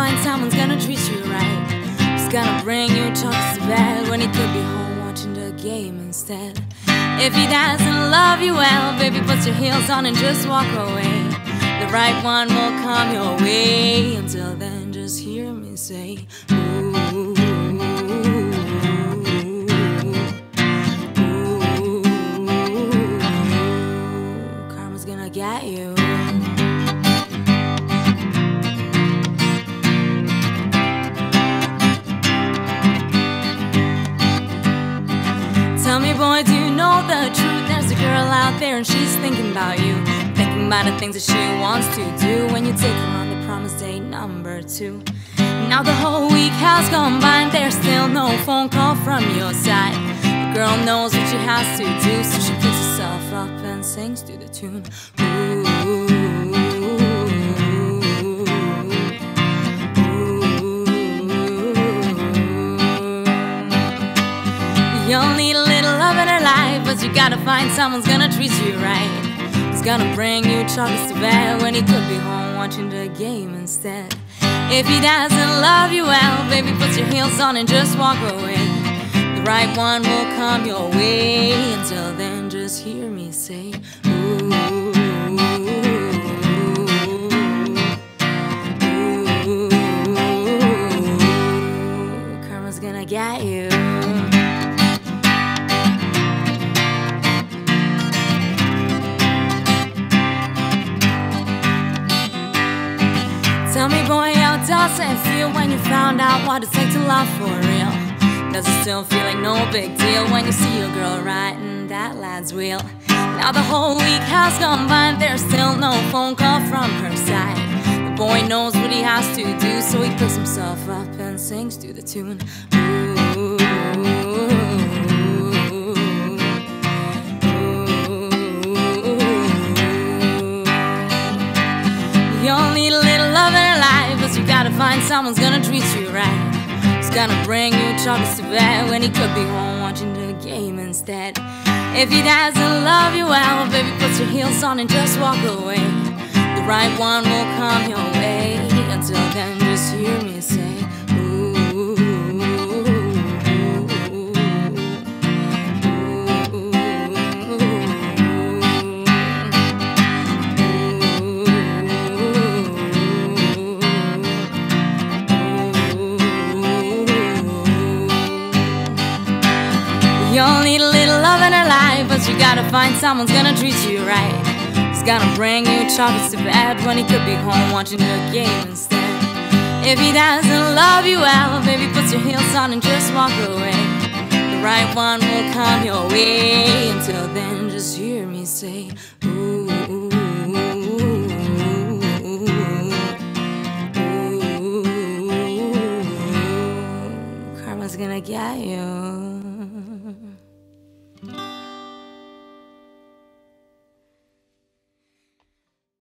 find someone's gonna treat you right, who's gonna bring you talks to bed when he could be home watching the game instead. If he doesn't love you well, baby, put your heels on and just walk away. The right one will come your way. Until then, just hear me say, ooh. Get you. Tell me, boy, do you know the truth? There's a girl out there and she's thinking about you, thinking about the things that she wants to do when you take her on the promised date number 2. Now the whole week has gone by and there's still no phone call from your side. The girl knows what she has to do, so she picks herself up and sings to the tune. Ooh, ooh, ooh, ooh. You'll need a little love in her life, but you gotta find someone's gonna treat you right, who's gonna bring you chocolates to bed when he could be home watching the game instead. If he doesn't love you well, baby, put your heels on and just walk away. The right one will come your way. Until then, just hear me say, ooh, ooh, ooh, ooh, ooh. Karma's gonna get you. Tell me, boy, how does it feel when you found out what it's like to love for real? Does it still feel like no big deal when you see your girl riding that lad's wheel? Now the whole week has gone by and there's still no phone call from her side. The boy knows what he has to do, so he picks himself up and sings to the tune. Ooh, find someone's gonna treat you right, who's gonna bring you chocolates to bed when he could be home watching the game instead. If he doesn't love you well, baby, put your heels on and just walk away. The right one will come your way. Until then, just hear me say, ooh, you'll need a little love in her life, but you gotta find someone's gonna treat you right, who's gonna bring you chocolates to bed when he could be home watching the game instead. If he doesn't love you well, baby, put your heels on and just walk away. The right one will come your way. Until then, just hear me say, ooh, ooh, ooh, ooh, ooh, ooh. Karma's gonna get you.